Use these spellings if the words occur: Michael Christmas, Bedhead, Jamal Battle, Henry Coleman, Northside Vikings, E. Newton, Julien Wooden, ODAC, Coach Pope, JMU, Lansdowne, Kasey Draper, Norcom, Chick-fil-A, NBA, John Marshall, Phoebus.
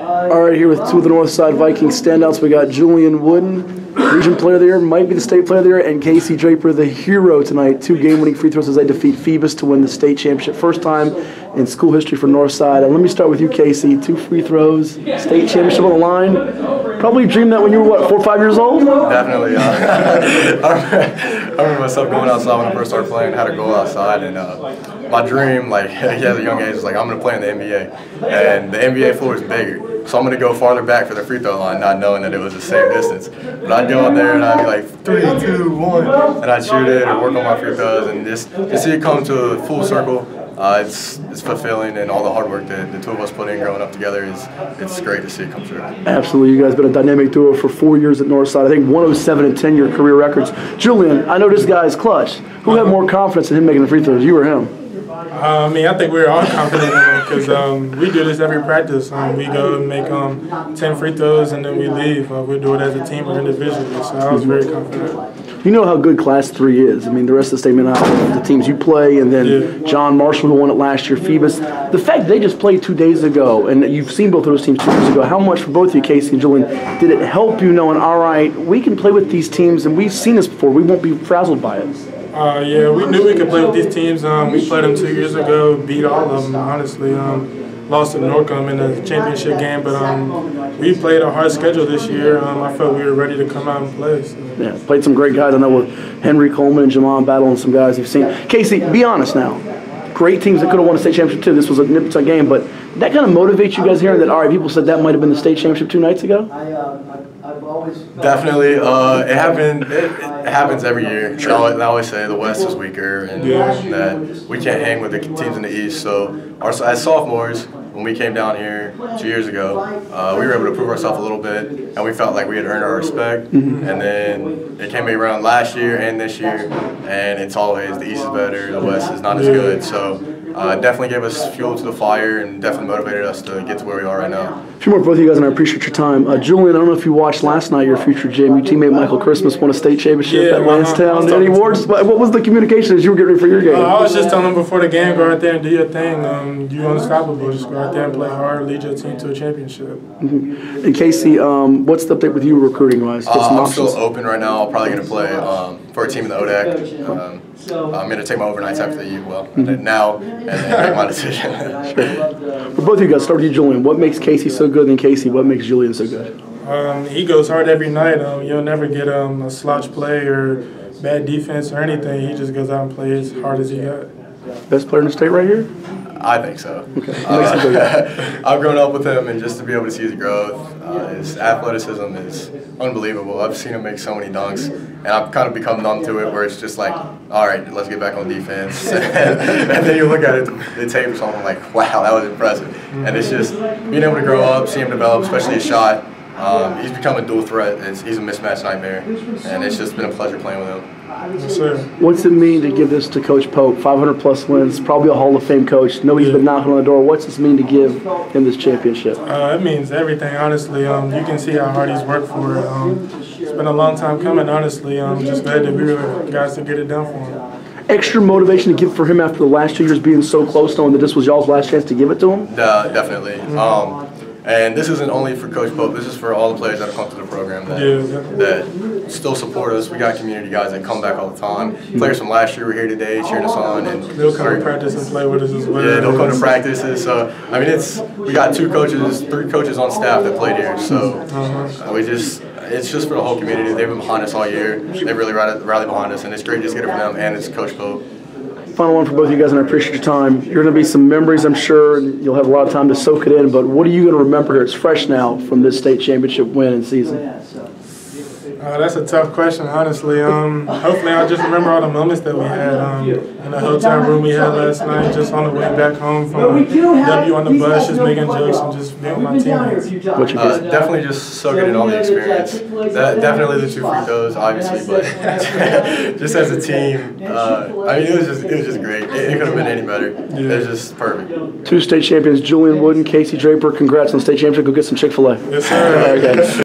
All right, here with two of the Northside Vikings standouts, we got Julien Wooden, region player of the year, might be the state player of the year, and Kasey Draper, the hero tonight. Two game-winning free throws as they defeat Phoebus to win the state championship. First time in school history for Northside. And let me start with you, Kasey. Two free throws, state championship on the line. Probably dreamed that when you were, what, 4 or 5 years old? Definitely. I remember myself going outside when I first started playing, had a goal outside, and my dream, like, as a young age, was like, I'm going to play in the NBA. And the NBA floor is bigger. So I'm going to go farther back for the free throw line, not knowing that it was the same distance. But I'd go out there and I'd be like, 3, 2, 1, and I'd shoot it and work on my free throws. And just to see it come to a full circle, it's fulfilling, and all the hard work that the two of us put in growing up together, it's great to see it come through. Absolutely. You guys have been a dynamic duo for 4 years at Northside. I think 107 and 10-year career records. Julien, I know this guy is clutch. Who had more confidence in him making the free throws, you or him? I mean, I think we were all confident because we do this every practice. We go and make 10 free throws and then we leave. We do it as a team or individually, so I was very confident. You know how good Class 3 is. I mean, the rest of the state, the teams you play, and then John Marshall, who won it last year, Phoebus. The fact they just played 2 days ago, and you've seen both of those teams 2 years ago, how much for both of you, Kasey and Julien, did it help you knowing, all right, we can play with these teams, and we've seen this before. We won't be frazzled by it. Yeah, we knew we could play with these teams. We played them 2 years ago, beat all of them, honestly. Lost to Norcom in the championship game, but we played a hard schedule this year. I felt we were ready to come out and play. So. Yeah, played some great guys. I know with Henry Coleman, Jamal Battle, and some guys you've seen. Kasey, be honest now. Great teams that could have won a state championship too. This was a nip-tuck game, but that kind of motivates you guys hearing that, all right, people said that might have been the state championship 2 nights ago? Definitely. It happens every year. They always say the West is weaker and that we can't hang with the teams in the East. So as sophomores, when we came down here 2 years ago, we were able to prove ourselves a little bit, and we felt like we had earned our respect. And then it came around last year and this year, and it's always the East is better, the West is not as good. So. Definitely gave us fuel to the fire and definitely motivated us to get to where we are right now. A few more for both of you guys, and I appreciate your time. Julien, I don't know if you watched last night, your future JMU teammate Michael Christmas won a state championship at Lansdowne. Any words? What was the communication as you were getting ready for your game? I was just telling him before the game, go out there and do your thing. You're unstoppable. Just go out there and play hard, lead your team to a championship. And Kasey, what's the update with you recruiting-wise? I'm still open right now. I'm probably going to play for a team in the ODAC. I'm going to take my overnights after the U. Well, now, and then make my decision. For both of you guys, start with you, Julien. What makes Kasey so good, and Kasey, what makes Julien so good? He goes hard every night. You'll never get a slouch play or bad defense or anything. He just goes out and plays as hard as he got. Best player in the state right here? I think so. Okay. I've grown up with him, and just to be able to see his growth, his athleticism is unbelievable. I've seen him make so many dunks, and I've kind of become numb to it, where it's just like, all right, let's get back on defense. And then you look at it, the tape or something, like, wow, that was impressive. And it's just being able to grow up, see him develop, especially his shot. He's become a dual threat. He's a mismatch nightmare, and it's just been a pleasure playing with him. Yes, sir. What's it mean to give this to Coach Pope? 500-plus wins, probably a Hall of Fame coach. Nobody's been knocking on the door. What's this mean to give him this championship? It means everything, honestly. You can see how hard he's worked for it. It's been a long time coming, honestly. I'm just glad that we were guys to get it done for him. Extra motivation to give for him after the last 2 years being so close, knowing that this was y'all's last chance to give it to him? Definitely. And this isn't only for Coach Pope. This is for all the players that have come to the program that still support us. We got community guys that come back all the time. Players from last year were here today cheering us on, and they'll come to practice and play with us as well. Yeah, they'll come to practices. So I mean, we got 3 coaches on staff that played here. So it's just for the whole community. They've been behind us all year. They really rallied behind us, and it's great to just get it from them. And it's Coach Pope. Final one for both of you guys, and I appreciate your time. You're going to be some memories, I'm sure, and you'll have a lot of time to soak it in, but what are you going to remember here? It's fresh now from this state championship win and season. That's a tough question, honestly. Hopefully I'll just remember all the moments that we had in the hotel room we had last night, just on the way back home from W on the bus, just making jokes and just being with my teammates. Definitely just soaking in all the experience. Definitely the 2 free throws, obviously, but just as a team, I mean, it was just great. It could have been any better. It was just perfect. 2 state champions, Julien Wooden, Kasey Draper. Congrats on the state championship. Go get some Chick-fil-A. Yes, sir.